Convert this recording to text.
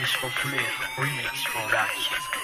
Disco Flip Remix Production.